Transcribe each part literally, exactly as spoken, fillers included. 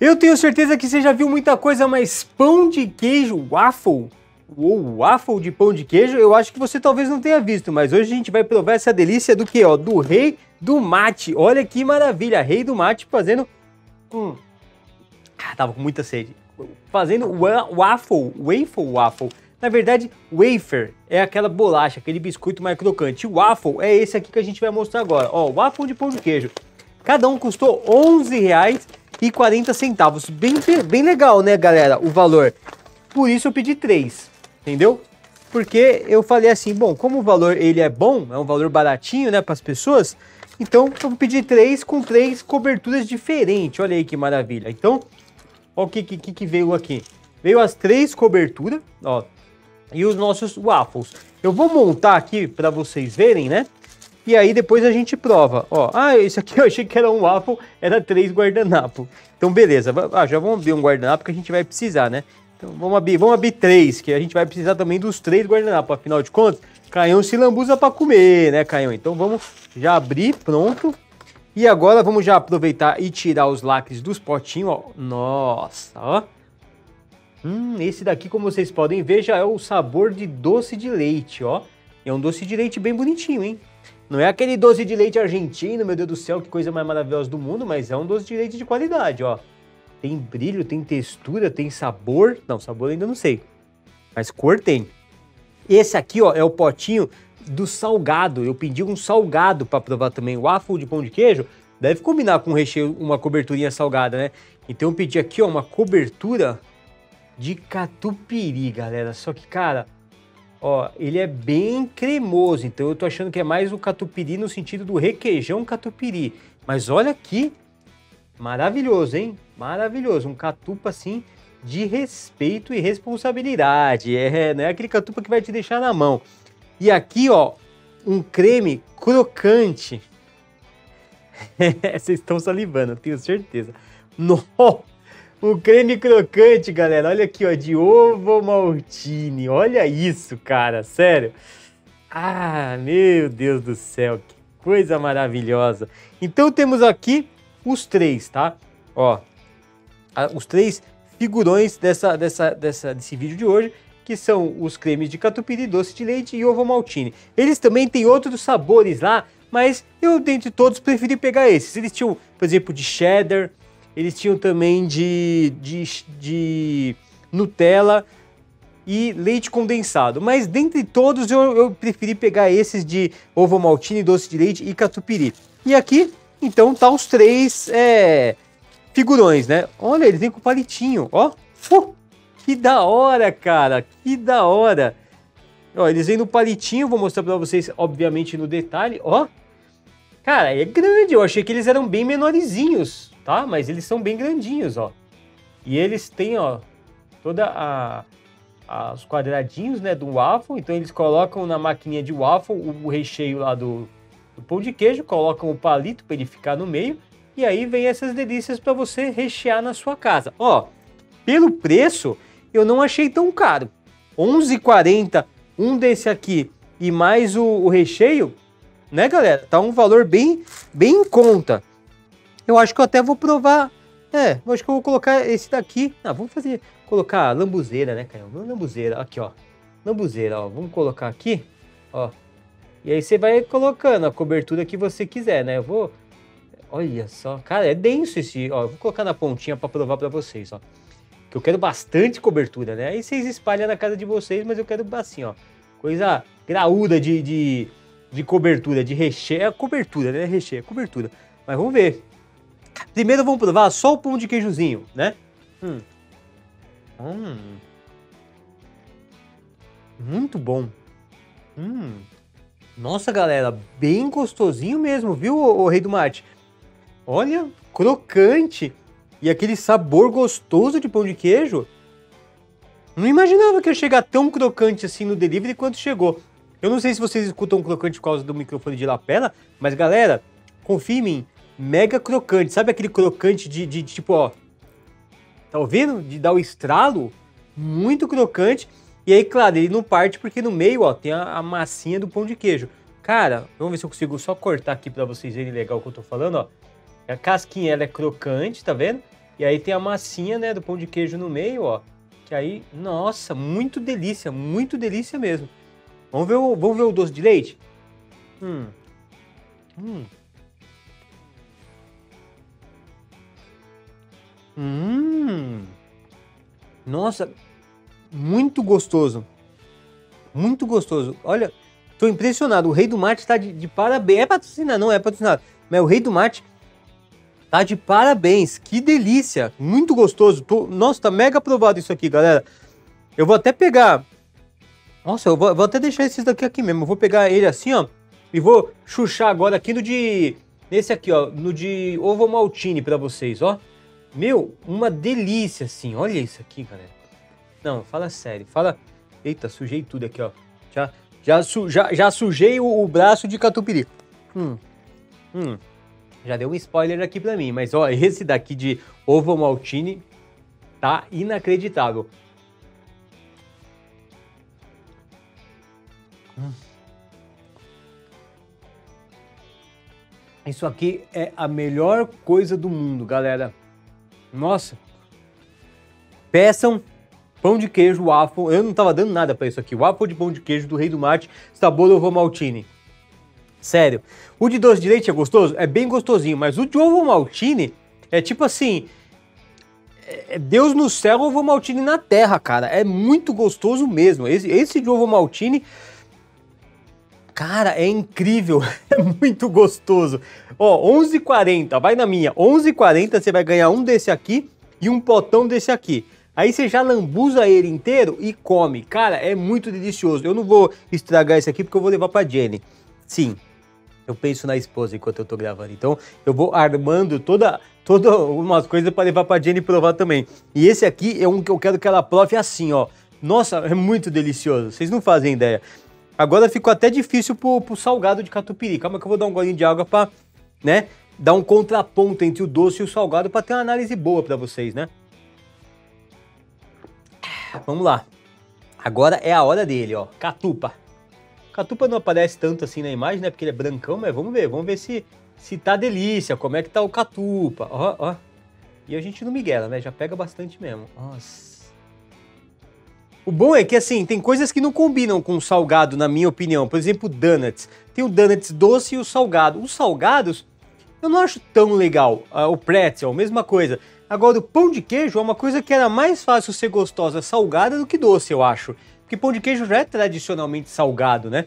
Eu tenho certeza que você já viu muita coisa, mas pão de queijo waffle? Uou, waffle de pão de queijo? Eu acho que você talvez não tenha visto, mas hoje a gente vai provar essa delícia do que, ó? Do Rei do Mate. Olha que maravilha, Rei do Mate fazendo... Hum. Ah, tava com muita sede. Fazendo wa waffle, waffle, waffle. Na verdade, wafer é aquela bolacha, aquele biscoito mais crocante. Waffle é esse aqui que a gente vai mostrar agora. Ó, waffle de pão de queijo. Cada um custou onze reais e quarenta centavos. Bem, bem legal, né, galera, o valor. Por isso eu pedi três, entendeu? Porque eu falei assim, bom, como o valor ele é bom, é um valor baratinho, né, para as pessoas, então eu pedi três com três coberturas diferentes. Olha aí que maravilha. Então, ó, o que, que, que veio aqui? Veio as três coberturas, ó, e os nossos waffles. Eu vou montar aqui para vocês verem, né? E aí depois a gente prova, ó. Ah, esse aqui eu achei que era um waffle, era três guardanapo. Então beleza, ah, já vamos abrir um guardanapo que a gente vai precisar, né? Então vamos abrir, vamos abrir três, que a gente vai precisar também dos três guardanapos. Afinal de contas, Caião se lambuza pra comer, né, Caião? Então vamos já abrir, pronto. E agora vamos já aproveitar e tirar os lacres dos potinhos, ó. Nossa, ó. Hum, esse daqui, como vocês podem ver, já é o sabor de doce de leite, ó. É um doce de leite bem bonitinho, hein? Não é aquele doce de leite argentino, meu Deus do céu, que coisa mais maravilhosa do mundo, mas é um doce de leite de qualidade, ó. Tem brilho, tem textura, tem sabor. Não, sabor ainda não sei, mas cor tem. Esse aqui, ó, é o potinho do salgado. Eu pedi um salgado para provar também. O waffle de pão de queijo deve combinar com um recheio, uma coberturinha salgada, né? Então eu pedi aqui, ó, uma cobertura de catupiry, galera. Só que, cara... Ó, ele é bem cremoso, então eu tô achando que é mais o catupiry no sentido do requeijão catupiry. Mas olha que maravilhoso, hein? Maravilhoso, um catupa assim de respeito e responsabilidade. É, não é aquele catupa que vai te deixar na mão. E aqui, ó, um creme crocante. Vocês estão salivando, eu tenho certeza. Nossa! O creme crocante, galera, olha aqui, ó, de Ovomaltine, olha isso, cara, sério. Ah, meu Deus do céu, que coisa maravilhosa. Então temos aqui os três, tá? Ó, os três figurões dessa, dessa, dessa, desse vídeo de hoje, que são os cremes de catupiry, doce de leite e Ovomaltine. Eles também têm outros sabores lá, mas eu, dentre todos, preferi pegar esses. Eles tinham, por exemplo, de cheddar... Eles tinham também de, de, de Nutella e leite condensado. Mas dentre todos eu, eu preferi pegar esses de Ovomaltine, doce de leite e catupiry. E aqui, então, tá os três é, figurões, né? Olha, eles vêm com palitinho, ó. Uh, que da hora, cara, que da hora. Ó, eles vêm no palitinho, vou mostrar pra vocês, obviamente, no detalhe, ó. Cara, é grande, eu achei que eles eram bem menorzinhos. Tá? Mas eles são bem grandinhos, ó. E eles têm, ó, toda a, a os quadradinhos, né, do waffle. Então eles colocam na maquininha de waffle o, o recheio lá do, do pão de queijo, colocam o palito para ele ficar no meio e aí vem essas delícias para você rechear na sua casa. Ó, pelo preço eu não achei tão caro. onze reais e quarenta centavos um desse aqui e mais o, o recheio, né, galera? Tá um valor bem bem em conta. Eu acho que eu até vou provar, é, eu acho que eu vou colocar esse daqui, ah, vamos fazer, colocar lambuzeira, né, cara, lambuzeira, aqui, ó, lambuzeira, ó, vamos colocar aqui, ó, e aí você vai colocando a cobertura que você quiser, né, eu vou, olha só, cara, é denso esse, ó, eu vou colocar na pontinha pra provar pra vocês, ó, que eu quero bastante cobertura, né, aí vocês espalham na casa de vocês, mas eu quero, assim, ó, coisa graúda de, de, de cobertura, de recheio, é cobertura, né, recheio, é cobertura, mas vamos ver. Primeiro vamos provar só o pão de queijozinho, né? Hum. Hum. Muito bom. Hum. Nossa, galera, bem gostosinho mesmo, viu, o Rei do Mate? Olha, crocante e aquele sabor gostoso de pão de queijo. Não imaginava que ia chegar tão crocante assim no delivery quanto chegou. Eu não sei se vocês escutam crocante por causa do microfone de lapela, mas, galera, confia em mim. Mega crocante, sabe aquele crocante de, de, de tipo, ó, tá ouvindo? De dar o estralo, muito crocante, e aí, claro, ele não parte porque no meio, ó, tem a, a massinha do pão de queijo. Cara, vamos ver se eu consigo só cortar aqui pra vocês verem legal o que eu tô falando, ó. A casquinha, ela é crocante, tá vendo? E aí tem a massinha, né, do pão de queijo no meio, ó. Que aí, nossa, muito delícia, muito delícia mesmo. Vamos ver o, vamos ver o doce de leite? Hum. Hum. Hum. Nossa, muito gostoso. Muito gostoso. Olha, tô impressionado. O Rei do Mate tá de, de parabéns. É patrocinado, não é patrocinado. Mas o Rei do Mate tá de parabéns. Que delícia. Muito gostoso. Tô... Nossa, tá mega aprovado isso aqui, galera. Eu vou até pegar... Nossa, eu vou, vou até deixar esses daqui aqui mesmo. Eu vou pegar ele assim, ó. E vou chuchar agora aqui no de... Nesse aqui, ó. No de Ovomaltine pra vocês, ó. Meu, uma delícia, assim. Olha isso aqui, galera. Não, fala sério. Fala... Eita, sujei tudo aqui, ó. Já, já, su, já, já sujei o, o braço de catupiry. Hum, hum. Já deu um spoiler aqui pra mim. Mas, ó, esse daqui de Ovomaltine tá inacreditável. Hum. Isso aqui é a melhor coisa do mundo, galera. Nossa, peçam pão de queijo waffle, eu não tava dando nada pra isso aqui, waffle de pão de queijo do Rei do Mate, sabor Ovomaltine. Sério, o de doce de leite é gostoso? É bem gostosinho, mas o de Ovomaltine é tipo assim, é Deus no céu, Ovomaltine na terra, cara, é muito gostoso mesmo, esse, esse de Ovomaltine... Cara, é incrível, é muito gostoso. Ó, onze e quarenta, vai na minha, onze e quarenta você vai ganhar um desse aqui e um potão desse aqui. Aí você já lambuza ele inteiro e come. Cara, é muito delicioso. Eu não vou estragar esse aqui porque eu vou levar pra Jenny. Sim, eu penso na esposa enquanto eu tô gravando. Então eu vou armando toda, toda umas coisas pra levar pra Jenny provar também. E esse aqui é um que eu quero que ela prove assim, ó. Nossa, é muito delicioso, vocês não fazem ideia. Agora ficou até difícil pro, pro salgado de catupiry. Calma que eu vou dar um golinho de água pra, né, dar um contraponto entre o doce e o salgado pra ter uma análise boa pra vocês, né? Vamos lá. Agora é a hora dele, ó. Catupa. Catupa não aparece tanto assim na imagem, né? Porque ele é brancão, mas vamos ver. Vamos ver se, se tá delícia. Como é que tá o catupa. Ó, ó. E a gente não miguela, né? Já pega bastante mesmo. Nossa. O bom é que, assim, tem coisas que não combinam com o salgado, na minha opinião. Por exemplo, donuts. Tem o donuts doce e o salgado. Os salgados, eu não acho tão legal. Ah, o pretzel, mesma coisa. Agora, o pão de queijo é uma coisa que era mais fácil ser gostosa salgada do que doce, eu acho. Porque pão de queijo já é tradicionalmente salgado, né?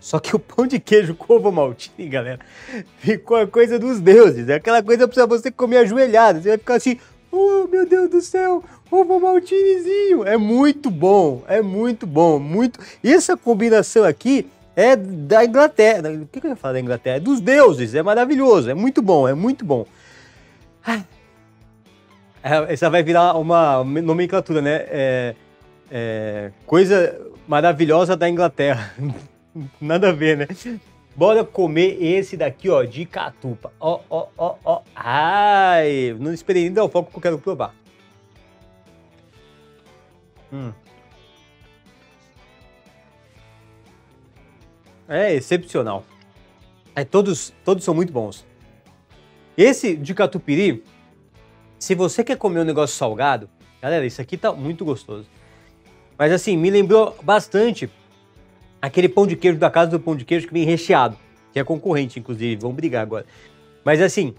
Só que o pão de queijo com Ovomaltine, galera, ficou a coisa dos deuses. É aquela coisa pra você comer ajoelhado. Você vai ficar assim... Oh, meu Deus do céu, Ovomaltinezinho, é muito bom, é muito bom, muito... Essa combinação aqui é da Inglaterra, o que eu ia falar da Inglaterra? É dos deuses, é maravilhoso, é muito bom, é muito bom. Ai. Essa vai virar uma nomenclatura, né? É, é, coisa maravilhosa da Inglaterra, nada a ver, né? Bora comer esse daqui, ó, de catupa. Ó, ó, ó, ó. Ai, não esperei ainda o foco que eu quero provar. Hum. É excepcional. É, todos, todos são muito bons. Esse de catupiry, se você quer comer um negócio salgado, galera, isso aqui tá muito gostoso. Mas assim, me lembrou bastante... Aquele pão de queijo da casa do pão de queijo que vem recheado. Que é concorrente, inclusive. Vamos brigar agora. Mas assim,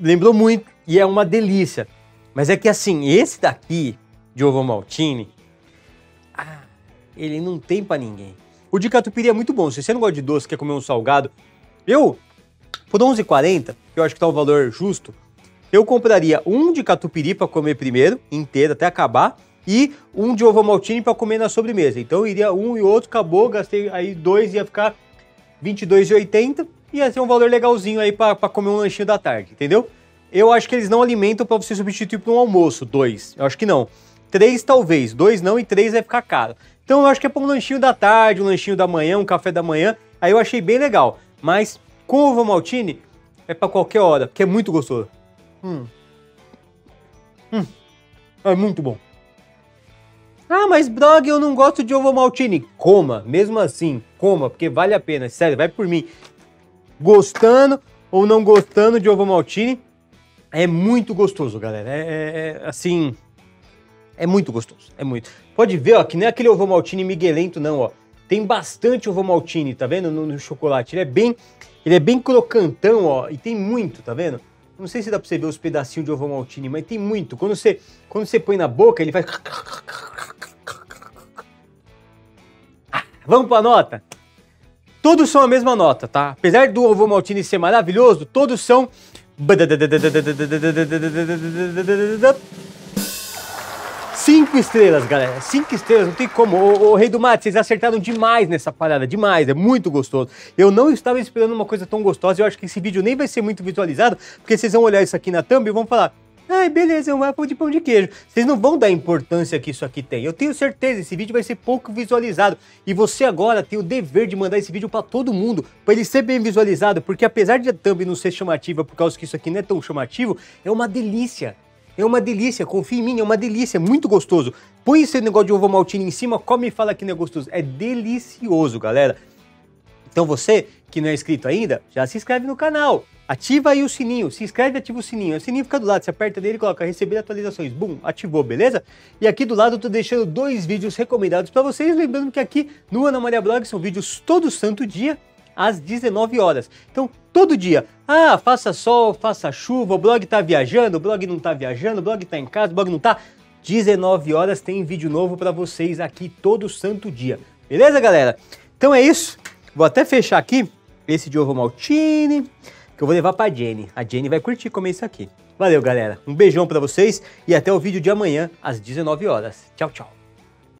lembrou muito e é uma delícia. Mas é que assim, esse daqui, de Ovomaltine, ah, ele não tem pra ninguém. O de catupiry é muito bom. Se você não gosta de doce, quer comer um salgado, eu, por onze e quarenta, que eu acho que tá um valor justo, eu compraria um de catupiry pra comer primeiro, inteiro, até acabar. E um de Ovomaltine para comer na sobremesa. Então eu iria um e outro, acabou, gastei aí dois, ia ficar vinte e dois e oitenta. Ia ser um valor legalzinho aí para comer um lanchinho da tarde, entendeu? Eu acho que eles não alimentam para você substituir por um almoço, dois. Eu acho que não. Três talvez, dois não e três vai ficar caro. Então eu acho que é para um lanchinho da tarde, um lanchinho da manhã, um café da manhã. Aí eu achei bem legal. Mas com o Ovomaltine é para qualquer hora, porque é muito gostoso. Hum. Hum. É muito bom. Ah, mas Brog, eu não gosto de Ovomaltine. Coma, mesmo assim, coma, porque vale a pena, sério, vai por mim. Gostando ou não gostando de Ovomaltine, É muito gostoso, galera. É, é assim... É muito gostoso, é muito. Pode ver, ó, que nem aquele Ovomaltine miguelento, não, ó. Tem bastante Ovomaltine, tá vendo, no, no chocolate. Ele é bem... Ele é bem crocantão, ó, e tem muito, tá vendo? Não sei se dá pra você ver os pedacinhos de Ovomaltine, mas tem muito. Quando você, quando você põe na boca, ele faz... Ah, vamos pra nota? Todos são a mesma nota, tá? Apesar do Ovomaltine ser maravilhoso, todos são... Cinco estrelas, galera. Cinco estrelas, não tem como. Ô, ô, Rei do Mate, vocês acertaram demais nessa parada, demais. É muito gostoso. Eu não estava esperando uma coisa tão gostosa. Eu acho que esse vídeo nem vai ser muito visualizado, porque vocês vão olhar isso aqui na thumb e vão falar... Ai, beleza, é um waffle de pão de queijo. Vocês não vão dar a importância que isso aqui tem. Eu tenho certeza, esse vídeo vai ser pouco visualizado. E você agora tem o dever de mandar esse vídeo para todo mundo, para ele ser bem visualizado, porque apesar de a thumb não ser chamativa, por causa que isso aqui não é tão chamativo, é uma delícia. É uma delícia, confia em mim, é uma delícia, é muito gostoso. Põe esse negócio de Ovomaltine em cima, come e fala que não é gostoso. É delicioso, galera. Então você que não é inscrito ainda, já se inscreve no canal. Ativa aí o sininho, se inscreve e ativa o sininho. O sininho fica do lado, você aperta nele e coloca receber atualizações. Bum, ativou, beleza? E aqui do lado eu tô deixando dois vídeos recomendados pra vocês. Lembrando que aqui no Ana Maria Blog são vídeos todo santo dia, às dezenove horas. Então, todo dia. Ah, faça sol, faça chuva, o blog tá viajando, o blog não tá viajando, o blog tá em casa, o blog não tá. dezenove horas tem vídeo novo pra vocês aqui todo santo dia. Beleza, galera? Então é isso. Vou até fechar aqui esse de Ovomaltine, que eu vou levar pra Jenny. A Jenny vai curtir comer isso aqui. Valeu, galera. Um beijão pra vocês e até o vídeo de amanhã, às dezenove horas. Tchau, tchau.